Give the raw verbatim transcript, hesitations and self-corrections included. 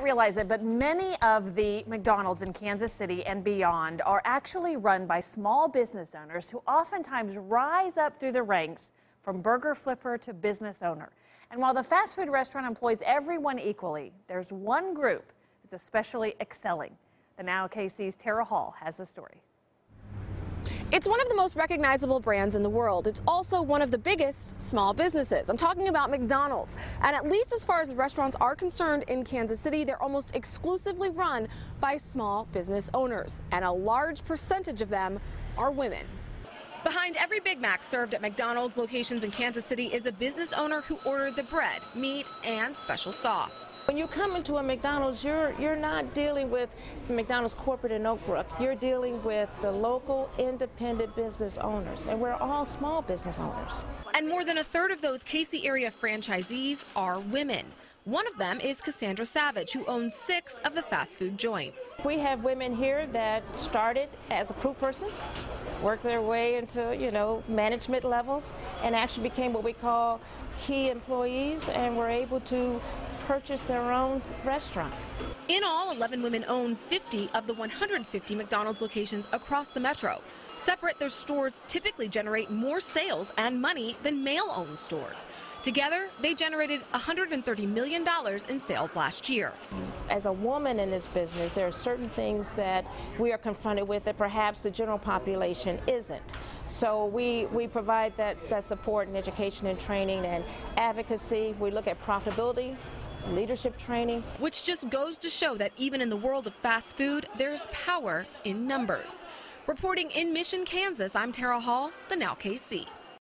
not realize it, but many of the McDonald's in Kansas City and beyond are actually run by small business owners who oftentimes rise up through the ranks from burger flipper to business owner. And while the fast food restaurant employs everyone equally, there's one group that's especially excelling. The Now K C's Tara Hall has the story. It's one of the most recognizable brands in the world. It's also one of the biggest small businesses. I'm talking about McDonald's. And at least as far as restaurants are concerned in Kansas City, they're almost exclusively run by small business owners. And a large percentage of them are women. Behind every Big Mac served at McDonald's locations in Kansas City is a business owner who ordered the bread, meat, and special sauce. When you come into a McDonald's, you're, you're not dealing with the McDonald's corporate in Oak Brook. You're dealing with the local independent business owners, and we're all small business owners. And more than a third of those K C area franchisees are women. One of them is Cassandra Savage, who owns six of the fast food joints. We have women here that started as a crew person, worked their way into, you know, management levels, and actually became what we call key employees, and were able to purchase their own restaurant. In all, eleven women own fifty of the one hundred fifty McDonald's locations across the metro. Separate, their stores typically generate more sales and money than male-owned stores. Together, they generated one hundred thirty million dollars in sales last year. As a woman in this business, there are certain things that we are confronted with that perhaps the general population isn't. So we, we provide that, that support and education and training and advocacy. We look at profitability, leadership training. Which just goes to show that even in the world of fast food, there's power in numbers. Reporting in Mission, Kansas, I'm Tara Hall, the Now K C.